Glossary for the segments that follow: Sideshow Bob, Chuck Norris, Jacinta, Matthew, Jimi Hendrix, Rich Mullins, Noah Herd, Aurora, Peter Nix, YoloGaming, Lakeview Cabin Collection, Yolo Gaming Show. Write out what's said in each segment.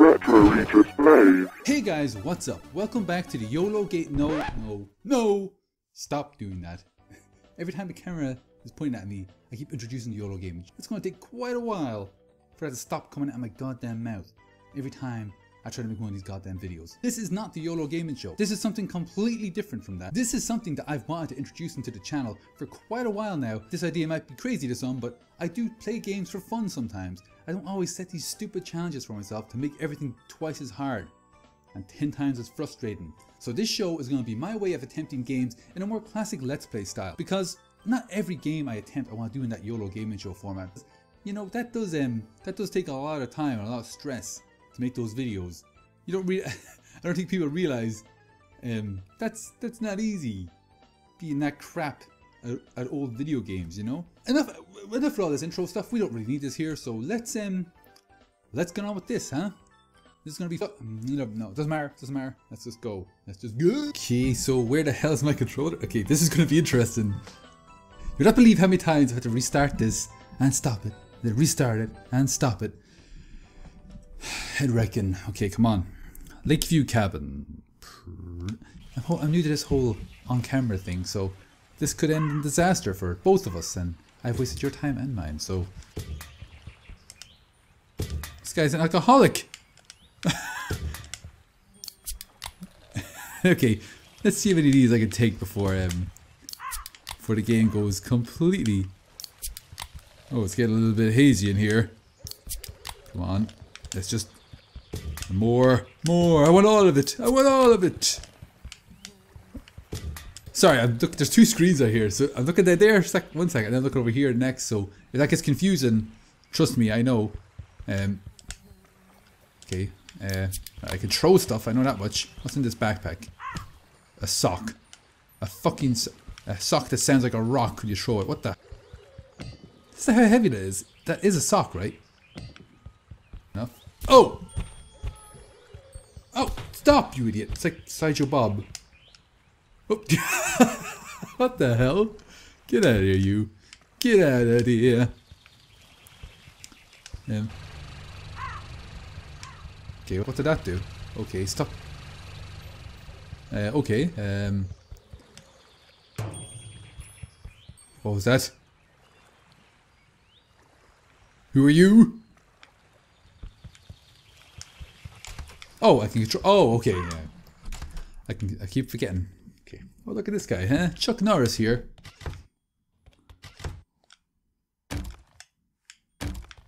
retro retrospective. Hey guys, what's up? Welcome back to the YoloGaming. Stop doing that. Every time the camera is pointing at me, I keep introducing the YoloGaming. It's going to take quite a while for that to stop coming out of my goddamn mouth every time I try to make one of these goddamn videos. This is not the YoloGaming show. This is something completely different from that. This is something that I've wanted to introduce into the channel for quite a while now. This idea might be crazy to some, but I do play games for fun sometimes. I don't always set these stupid challenges for myself to make everything twice as hard and 10 times as frustrating. So this show is going to be my way of attempting games in a more classic Let's Play style, because not every game I attempt I want to do in that YoloGaming show format. You know, that does take a lot of time and a lot of stress to make those videos. You don't really I don't think people realize that's not easy, being that crap at old video games, you know. Enough for all this intro stuff. We don't really need this here, so let's get on with this, huh? This is gonna be no, doesn't matter. Let's just go. Okay, so where the hell is my controller? Okay, this is gonna be interesting. You'd not believe how many times I had to restart this and stop it, then restart it and stop it. Head wrecking. Okay, come on. Lakeview Cabin. I'm new to this whole on-camera thing, so this could end in disaster for both of us, and I've wasted your time and mine, so... This guy's an alcoholic! Okay, let's see how many of these I can take before the game goes completely... Oh, it's getting a little bit hazy in here. Come on. Let's just... More! I want all of it! I want all of it! Sorry, look, there's two screens out here, so I'm looking at there for one second, and then looking over here next, so if that gets confusing, trust me, I know. Okay, I can throw stuff, I know that much. What's in this backpack? A sock. A fucking sock that sounds like a rock when you throw it. What the... This is how heavy that is. That is a sock, right? Oh! Oh! Stop, you idiot! It's like Sideshow Bob. Oh. What the hell? Get out of here, you! Get out of here! Okay, what did that do? Okay, stop. What was that? Who are you? Oh, I can control. Oh, okay. Yeah. I keep forgetting. Okay. Oh, look at this guy, huh? Chuck Norris here.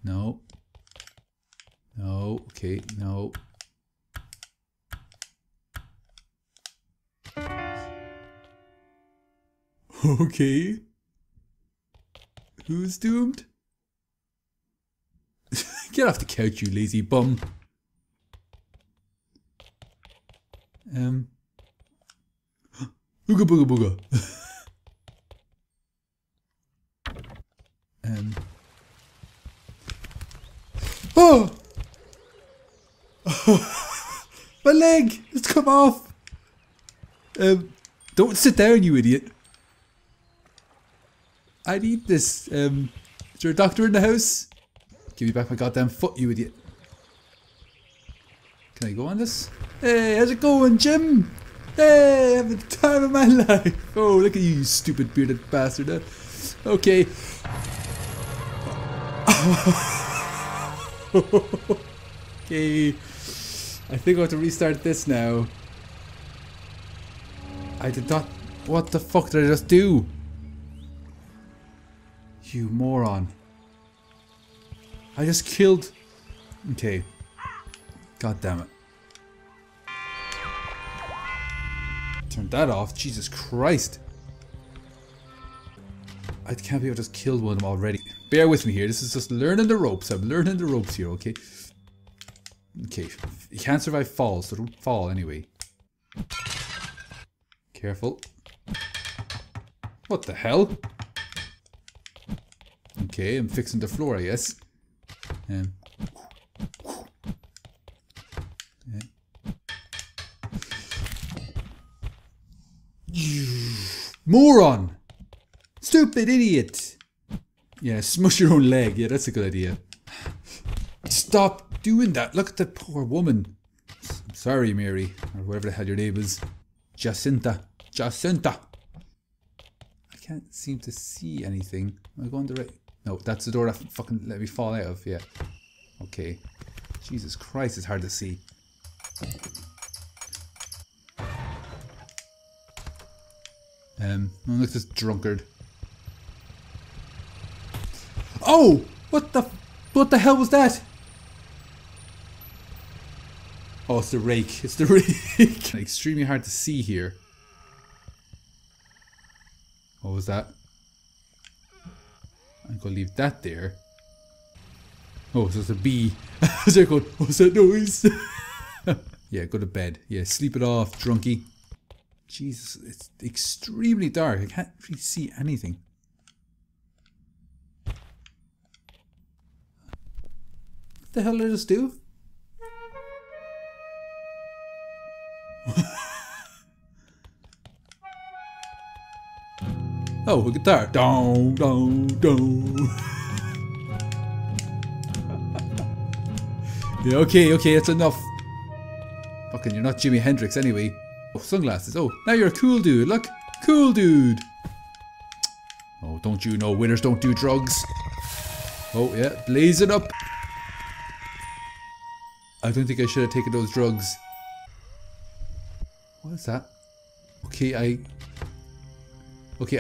No. No. Okay. No. Okay. Who's doomed? Get off the couch, you lazy bum. Ooga booga booga. Oh! My leg! It's come off! Don't sit down, you idiot. I need this. Is there a doctor in the house? Give me back my goddamn foot, you idiot. Can I go on this? Hey, how's it going, Jim? Hey, I'm having the time of my life. Oh, look at you, you stupid bearded bastard. Okay. Okay. I think I have to restart this now. I did not... What the fuck did I just do? You moron. I just killed... Okay. God damn it. Turn that off. Jesus Christ. I can't believe I just killed one of them already. Bear with me here. This is just learning the ropes. I'm learning the ropes here, okay? Okay. You can't survive falls, so don't fall anyway. Careful. What the hell? Okay, I'm fixing the floor, I guess. Moron! Stupid idiot! Yeah, smush your own leg. Yeah, that's a good idea. Stop Stop doing that. Look at the poor woman. I'm sorry, Mary, or whatever the hell your name is. Jacinta. Jacinta. I can't seem to see anything. Am I going the right? No, that's the door that fucking let me fall out of. Yeah. Okay. Jesus Christ, it's hard to see. Oh, look at this drunkard. Oh! What the hell was that? Oh, it's the rake. It's the rake. Extremely hard to see here. What was that? I'm gonna leave that there. Oh, so it's a bee. I was there going, what's that noise? Yeah, go to bed. Yeah, sleep it off, drunkie. Jesus, it's extremely dark. I can't really see anything. What the hell did this do? Oh, a guitar. Dong, dong, dong. Yeah, okay, okay, that's enough. Fucking, you're not Jimi Hendrix anyway. Oh, sunglasses. Oh, now you're a cool dude. Look, cool dude. Oh, don't you know winners don't do drugs? Oh, yeah, blaze it up. I don't think I should have taken those drugs. What is that? Okay,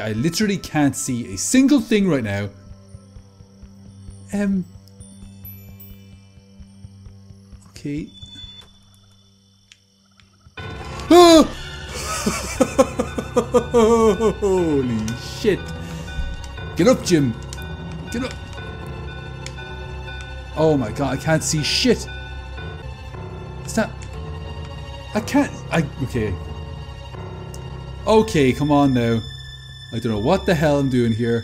I literally can't see a single thing right now. Okay. Oh! Holy shit. Get up, Jim. Get up. Oh my god, I can't see shit. Is that... Okay. Okay, come on now. I don't know what the hell I'm doing here.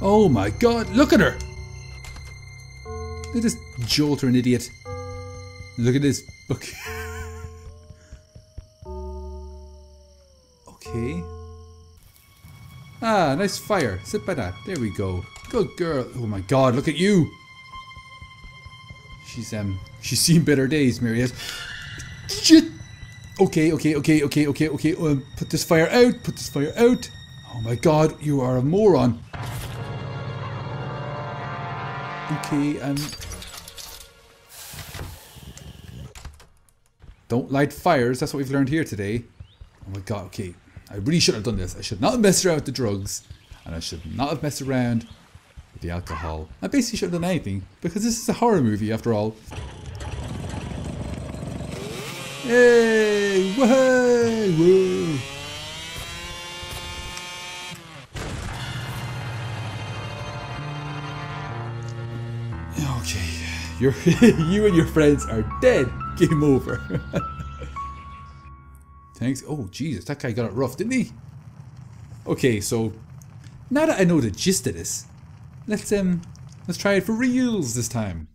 Oh my god, look at her! They just jolt her, an idiot. Look at this book. Okay. Ah, nice fire. Sit by that. There we go. Good girl. Oh my god, look at you! She's seen better days, Mary has. Shit! Okay. Put this fire out. Put this fire out. Oh my god, you are a moron. Okay, don't light fires. That's what we've learned here today. Oh my god, okay. I really should have done this. I should not have messed around with the drugs. And I should not have messed around with the alcohol. I basically shouldn't have done anything. Because this is a horror movie, after all. Hey! Whoa! Whoa! Okay, you and your friends are dead. Game over. Thanks. Oh, Jesus, that guy got it rough, didn't he? Okay, so now that I know the gist of this, let's try it for reals this time.